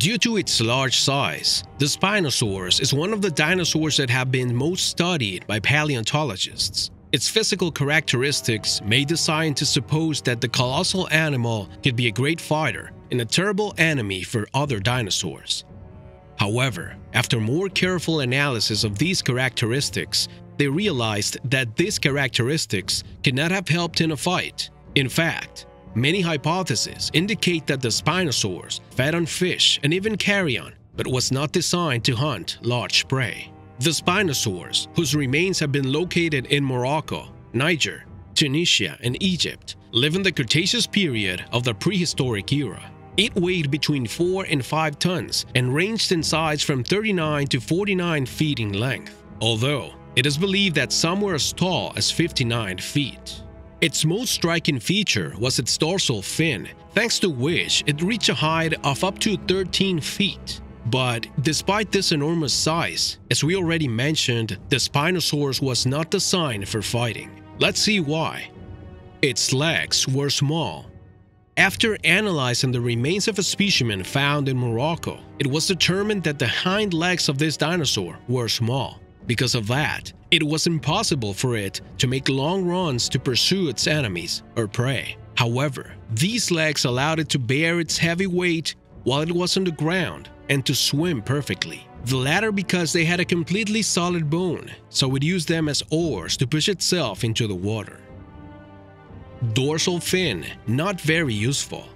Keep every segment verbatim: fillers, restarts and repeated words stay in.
Due to its large size, the Spinosaurus is one of the dinosaurs that have been most studied by paleontologists. Its physical characteristics made the scientists suppose that the colossal animal could be a great fighter and a terrible enemy for other dinosaurs. However, after more careful analysis of these characteristics, they realized that these characteristics could not have helped in a fight. In fact, many hypotheses indicate that the Spinosaurus fed on fish and even carrion, but was not designed to hunt large prey. The Spinosaurus, whose remains have been located in Morocco, Niger, Tunisia, and Egypt, live in the Cretaceous period of the prehistoric era. It weighed between four and five tons and ranged in size from thirty-nine to forty-nine feet in length, although it is believed that some were as tall as fifty-nine feet. Its most striking feature was its dorsal fin, thanks to which it reached a height of up to thirteen feet. But despite this enormous size, as we already mentioned, the Spinosaurus was not designed for fighting. Let's see why. Its legs were small. After analyzing the remains of a specimen found in Morocco, it was determined that the hind legs of this dinosaur were small. Because of that, it was impossible for it to make long runs to pursue its enemies or prey. However, these legs allowed it to bear its heavy weight while it was on the ground and to swim perfectly. The latter because they had a completely solid bone, so it used them as oars to push itself into the water. Dorsal fin, not very useful.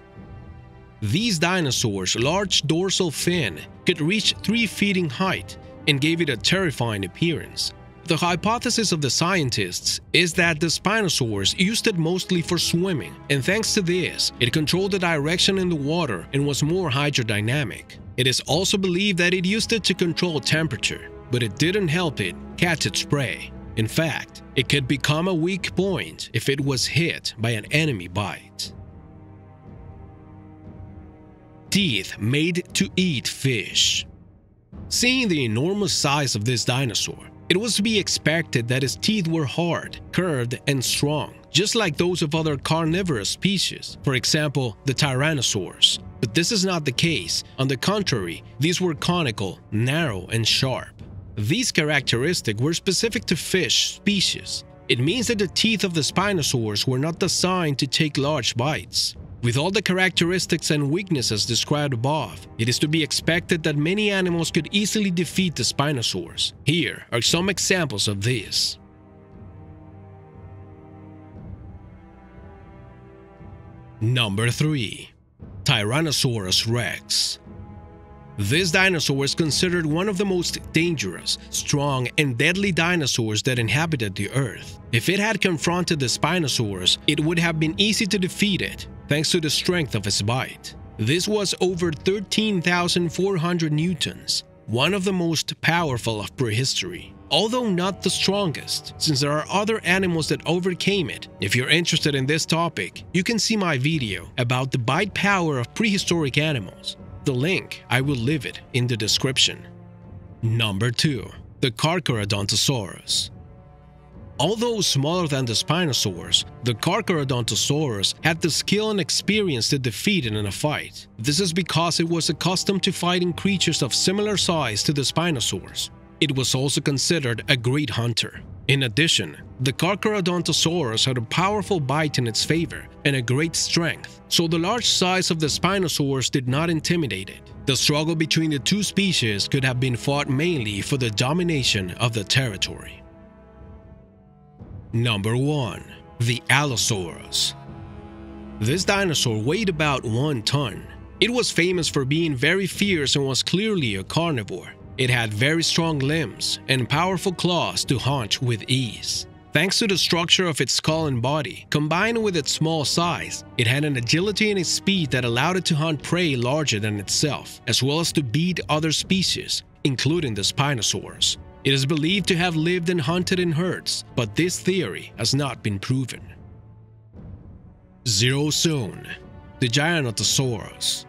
These dinosaurs' large dorsal fin could reach three feet in height and gave it a terrifying appearance. The hypothesis of the scientists is that the Spinosaurus used it mostly for swimming, and thanks to this, it controlled the direction in the water and was more hydrodynamic. It is also believed that it used it to control temperature, but it didn't help it catch its prey. In fact, it could become a weak point if it was hit by an enemy bite. Teeth made to eat fish. Seeing the enormous size of this dinosaur, it was to be expected that its teeth were hard, curved, and strong, just like those of other carnivorous species, for example, the Tyrannosaurus. But this is not the case. On the contrary, these were conical, narrow, and sharp. These characteristics were specific to fish species. It means that the teeth of the Spinosaurus were not designed to take large bites. With all the characteristics and weaknesses described above, it is to be expected that many animals could easily defeat the Spinosaurus. Here are some examples of this. Number three. Tyrannosaurus rex. This dinosaur is considered one of the most dangerous, strong, and deadly dinosaurs that inhabited the Earth. If it had confronted the Spinosaurus, it would have been easy to defeat it, thanks to the strength of its bite. This was over thirteen thousand four hundred newtons, one of the most powerful of prehistory, although not the strongest, since there are other animals that overcame it. If you're interested in this topic, you can see my video about the bite power of prehistoric animals. The link, I will leave it in the description. Number two. The Carcharodontosaurus. Although smaller than the Spinosaurus, the Carcharodontosaurus had the skill and experience to defeat it in a fight. This is because it was accustomed to fighting creatures of similar size to the Spinosaurus. It was also considered a great hunter. In addition, the Carcharodontosaurus had a powerful bite in its favor and a great strength, so the large size of the Spinosaurus did not intimidate it. The struggle between the two species could have been fought mainly for the domination of the territory. Number one. The Allosaurus. This dinosaur weighed about one ton. It was famous for being very fierce and was clearly a carnivore. It had very strong limbs and powerful claws to hunch with ease. Thanks to the structure of its skull and body, combined with its small size, it had an agility and a speed that allowed it to hunt prey larger than itself, as well as to beat other species, including the Spinosaurus. It is believed to have lived and hunted in herds, but this theory has not been proven. Zero Zone. The Giganotosaurus.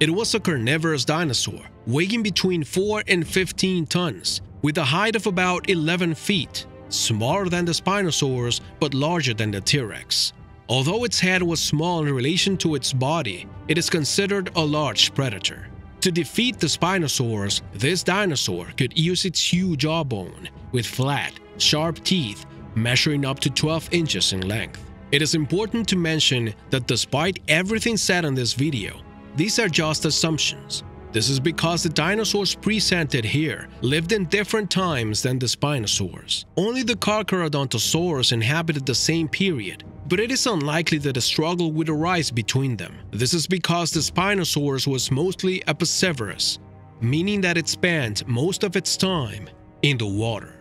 It was a carnivorous dinosaur, weighing between four and fifteen tons, with a height of about eleven feet, smaller than the Spinosaurus but larger than the T-Rex. Although its head was small in relation to its body, it is considered a large predator. To defeat the Spinosaurus, this dinosaur could use its huge jawbone, with flat, sharp teeth measuring up to twelve inches in length. It is important to mention that despite everything said in this video, these are just assumptions. This is because the dinosaurs presented here lived in different times than the Spinosaurus. Only the Carcharodontosaurus inhabited the same period, but it is unlikely that a struggle would arise between them. This is because the Spinosaurus was mostly a piscivorous, meaning that it spent most of its time in the water.